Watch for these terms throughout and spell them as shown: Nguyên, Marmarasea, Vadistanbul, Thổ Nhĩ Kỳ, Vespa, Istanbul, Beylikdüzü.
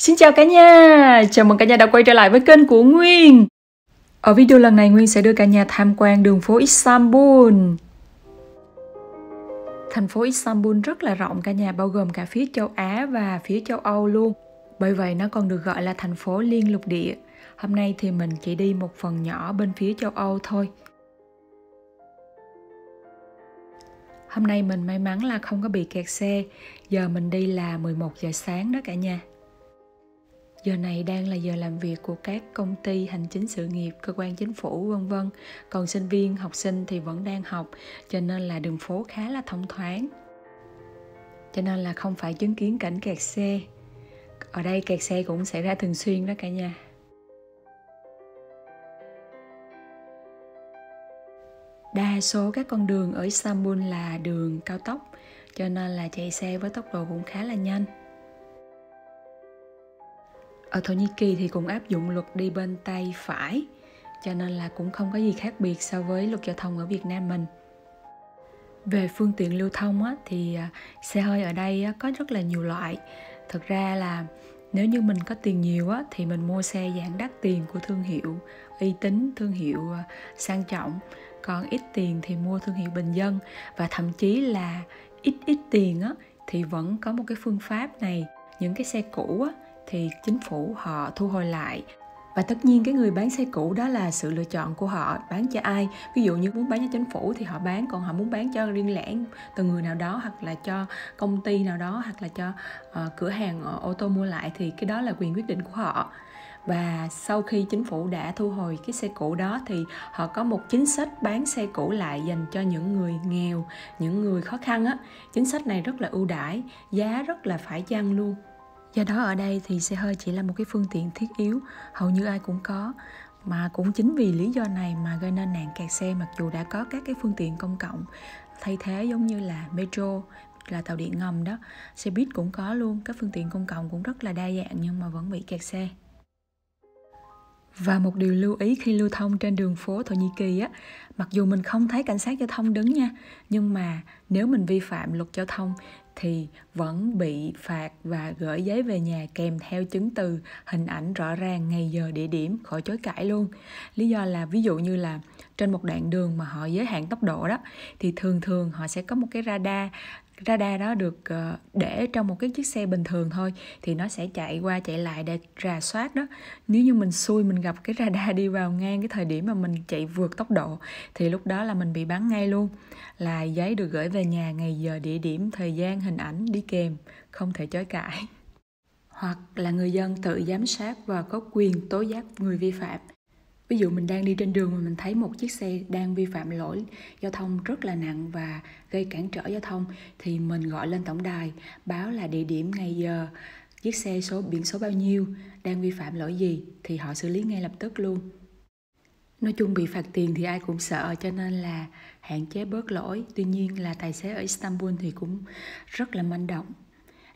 Xin chào cả nhà, chào mừng cả nhà đã quay trở lại với kênh của Nguyên. Ở video lần này Nguyên sẽ đưa cả nhà tham quan đường phố Istanbul. Thành phố Istanbul rất là rộng cả nhà, bao gồm cả phía châu Á và phía châu Âu luôn. Bởi vậy nó còn được gọi là thành phố liên lục địa. Hôm nay thì mình chỉ đi một phần nhỏ bên phía châu Âu thôi. Hôm nay mình may mắn là không có bị kẹt xe. Giờ mình đi là 11 giờ sáng đó cả nhà. Giờ này đang là giờ làm việc của các công ty hành chính sự nghiệp, cơ quan chính phủ vân vân. Còn sinh viên, học sinh thì vẫn đang học, cho nên là đường phố khá là thông thoáng. Cho nên là không phải chứng kiến cảnh kẹt xe. Ở đây kẹt xe cũng xảy ra thường xuyên đó cả nhà. Đa số các con đường ở Istanbul là đường cao tốc, cho nên là chạy xe với tốc độ cũng khá là nhanh. Ở Thổ Nhĩ Kỳ thì cũng áp dụng luật đi bên tay phải, cho nên là cũng không có gì khác biệt so với luật giao thông ở Việt Nam mình. Về phương tiện lưu thông á, thì xe hơi ở đây có rất là nhiều loại. Thực ra là nếu như mình có tiền nhiều á, thì mình mua xe dạng đắt tiền của thương hiệu uy tín, thương hiệu sang trọng. Còn ít tiền thì mua thương hiệu bình dân. Và thậm chí là ít tiền á, thì vẫn có một cái phương pháp này. Những cái xe cũ á, thì chính phủ họ thu hồi lại. Và tất nhiên cái người bán xe cũ đó là sự lựa chọn của họ, bán cho ai. Ví dụ như muốn bán cho chính phủ thì họ bán, còn họ muốn bán cho riêng lẻ từ người nào đó, hoặc là cho công ty nào đó, hoặc là cho cửa hàng ô tô mua lại, thì cái đó là quyền quyết định của họ. Và sau khi chính phủ đã thu hồi cái xe cũ đó thì họ có một chính sách bán xe cũ lại dành cho những người nghèo, những người khó khăn á. Chính sách này rất là ưu đãi, giá rất là phải chăng luôn. Do đó ở đây thì xe hơi chỉ là một cái phương tiện thiết yếu, hầu như ai cũng có. Mà cũng chính vì lý do này mà gây nên nạn kẹt xe, mặc dù đã có các cái phương tiện công cộng thay thế giống như là metro, là tàu điện ngầm đó, xe buýt cũng có luôn. Các phương tiện công cộng cũng rất là đa dạng nhưng mà vẫn bị kẹt xe. Và một điều lưu ý khi lưu thông trên đường phố Thổ Nhĩ Kỳ á, mặc dù mình không thấy cảnh sát giao thông đứng nha, nhưng mà nếu mình vi phạm luật giao thông thì vẫn bị phạt và gửi giấy về nhà kèm theo chứng từ, hình ảnh rõ ràng, ngày giờ, địa điểm, khỏi chối cãi luôn. Lý do là ví dụ như là trên một đoạn đường mà họ giới hạn tốc độ đó, thì thường họ sẽ có một cái radar đó được để trong một cái chiếc xe bình thường thôi, thì nó sẽ chạy qua chạy lại để rà soát đó. Nếu như mình xui mình gặp cái radar đi vào ngang cái thời điểm mà mình chạy vượt tốc độ thì lúc đó là mình bị bắn ngay luôn. Là giấy được gửi về nhà, ngày giờ, địa điểm, thời gian, hình ảnh đi kèm, không thể chối cãi. Hoặc là người dân tự giám sát và có quyền tố giác người vi phạm. Ví dụ mình đang đi trên đường mà mình thấy một chiếc xe đang vi phạm lỗi giao thông rất là nặng và gây cản trở giao thông, thì mình gọi lên tổng đài, báo là địa điểm, ngày giờ, chiếc xe số biển số bao nhiêu, đang vi phạm lỗi gì, thì họ xử lý ngay lập tức luôn. Nói chung bị phạt tiền thì ai cũng sợ, cho nên là hạn chế bớt lỗi. Tuy nhiên là tài xế ở Istanbul thì cũng rất là manh động.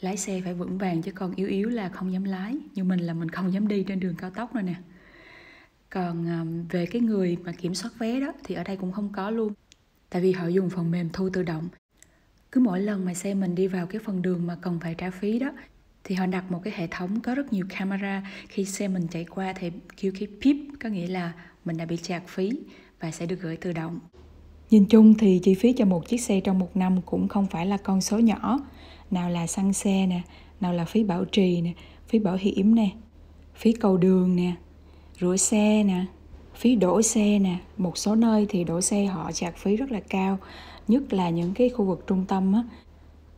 Lái xe phải vững vàng chứ còn yếu là không dám lái. Như mình là mình không dám đi trên đường cao tốc rồi nè. Còn về cái người mà kiểm soát vé đó thì ở đây cũng không có luôn. Tại vì họ dùng phần mềm thu tự động. Cứ mỗi lần mà xe mình đi vào cái phần đường mà cần phải trả phí đó, thì họ đặt một cái hệ thống có rất nhiều camera. Khi xe mình chạy qua thì kêu cái pip, có nghĩa là mình đã bị trạc phí và sẽ được gửi tự động. Nhìn chung thì chi phí cho một chiếc xe trong một năm cũng không phải là con số nhỏ. Nào là xăng xe nè, nào là phí bảo trì nè, phí bảo hiểm nè, phí cầu đường nè, rửa xe nè, phí đổ xe nè. Một số nơi thì đổ xe họ trạc phí rất là cao, nhất là những cái khu vực trung tâm á.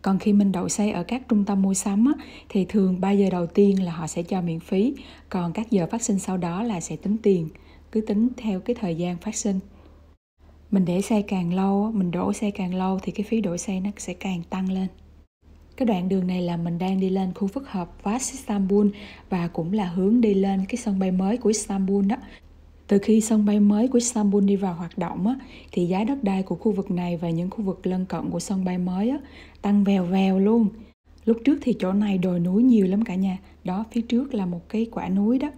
Còn khi mình đậu xe ở các trung tâm mua sắm á, thì thường 3 giờ đầu tiên là họ sẽ cho miễn phí, còn các giờ phát sinh sau đó là sẽ tính tiền, cứ tính theo cái thời gian phát sinh. Mình để xe càng lâu, mình đổ xe càng lâu thì cái phí đổ xe nó sẽ càng tăng lên. Cái đoạn đường này là mình đang đi lên khu phức hợp Vadistanbul và cũng là hướng đi lên cái sân bay mới của Istanbul đó. Từ khi sân bay mới của Istanbul đi vào hoạt động á, thì giá đất đai của khu vực này và những khu vực lân cận của sân bay mới á, tăng vèo vèo luôn. Lúc trước thì chỗ này đồi núi nhiều lắm cả nhà. Đó, phía trước là một cái quả núi đó.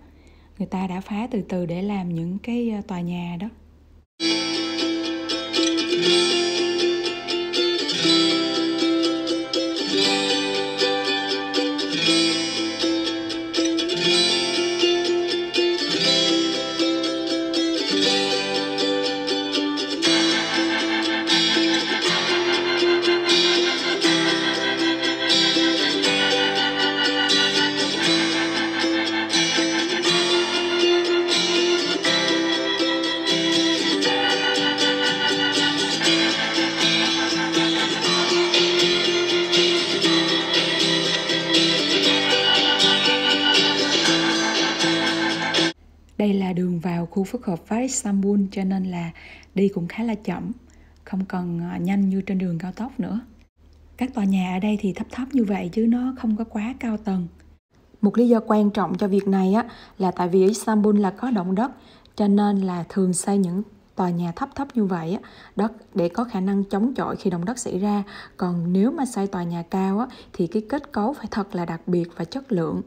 Người ta đã phá từ từ để làm những cái tòa nhà đó. phức hợp với Istanbul, cho nên là đi cũng khá là chậm, không còn nhanh như trên đường cao tốc nữa. Các tòa nhà ở đây thì thấp thấp như vậy chứ nó không có quá cao tầng. Một lý do quan trọng cho việc này á, là tại vì Istanbul là có động đất, cho nên là thường xây những tòa nhà thấp thấp như vậy á, đất để có khả năng chống chọi khi động đất xảy ra. Còn nếu mà xây tòa nhà cao á, thì cái kết cấu phải thật là đặc biệt và chất lượng.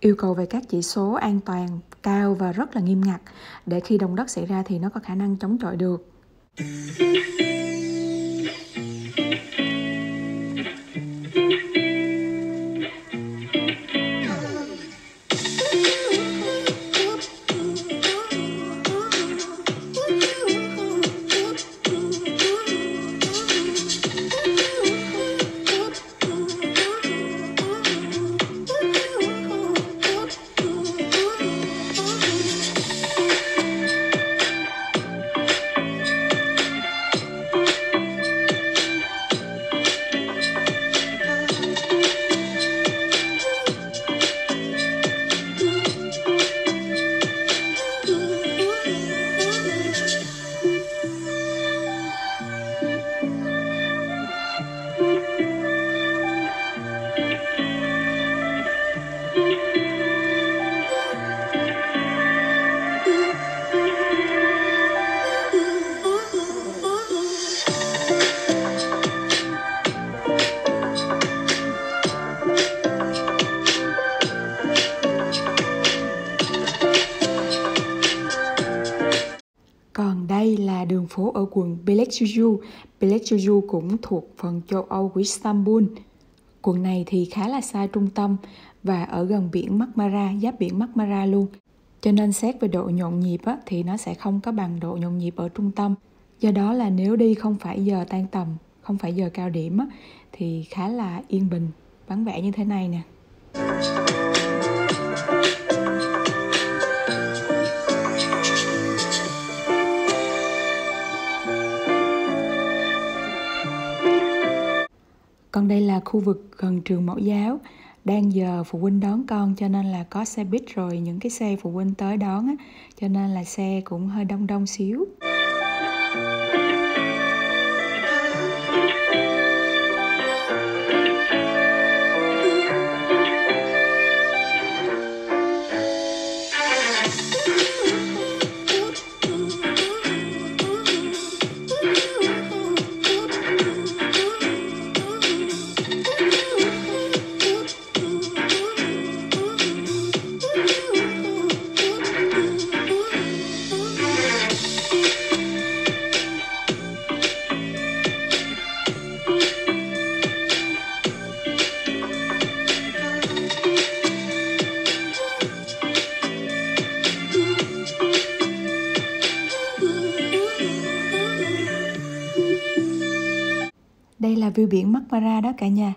Yêu cầu về các chỉ số an toàn cao và rất là nghiêm ngặt để khi động đất xảy ra thì nó có khả năng chống chọi được. Còn đây là đường phố ở quận Beylikdüzü. Beylikdüzü cũng thuộc phần châu Âu của Istanbul. Quận này thì khá là xa trung tâm và ở gần biển Marmara, giáp biển Marmara luôn. Cho nên xét về độ nhộn nhịp á, thì nó sẽ không có bằng độ nhộn nhịp ở trung tâm. Do đó là nếu đi không phải giờ tan tầm, không phải giờ cao điểm á, thì khá là yên bình, vắng vẻ như thế này nè. Còn đây là khu vực gần trường mẫu giáo, đang giờ phụ huynh đón con cho nên là có xe buýt rồi những cái xe phụ huynh tới đón á, cho nên là xe cũng hơi đông xíu. Đây là view biển Marmara đó cả nhà.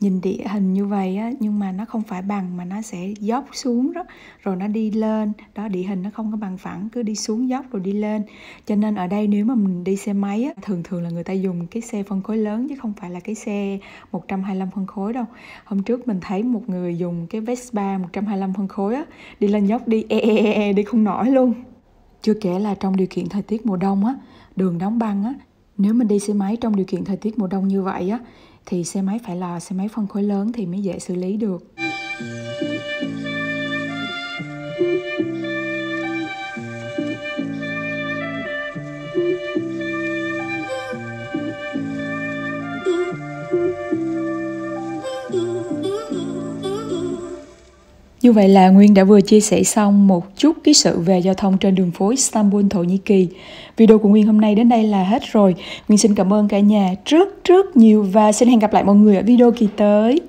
Nhìn địa hình như vậy á, nhưng mà nó không phải bằng mà nó sẽ dốc xuống đó, rồi nó đi lên. Đó, địa hình nó không có bằng phẳng, cứ đi xuống dốc rồi đi lên. Cho nên ở đây nếu mà mình đi xe máy á, thường là người ta dùng cái xe phân khối lớn chứ không phải là cái xe 125 phân khối đâu. Hôm trước mình thấy một người dùng cái Vespa 125 phân khối á, đi lên dốc đi đi không nổi luôn. Chưa kể là trong điều kiện thời tiết mùa đông á, đường đóng băng á, nếu mình đi xe máy trong điều kiện thời tiết mùa đông như vậy á, thì xe máy phải là xe máy phân khối lớn thì mới dễ xử lý được. Như vậy là Nguyên đã vừa chia sẻ xong một chút ký sự về giao thông trên đường phố Istanbul, Thổ Nhĩ Kỳ. Video của Nguyên hôm nay đến đây là hết rồi. Nguyên xin cảm ơn cả nhà rất nhiều và xin hẹn gặp lại mọi người ở video kỳ tới.